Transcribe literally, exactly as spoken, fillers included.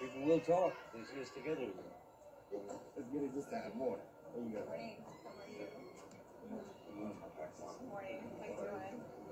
People will talk. These years together. Let's get it this time. Morning. There you go. Morning. How are you? Morning. How are you doing?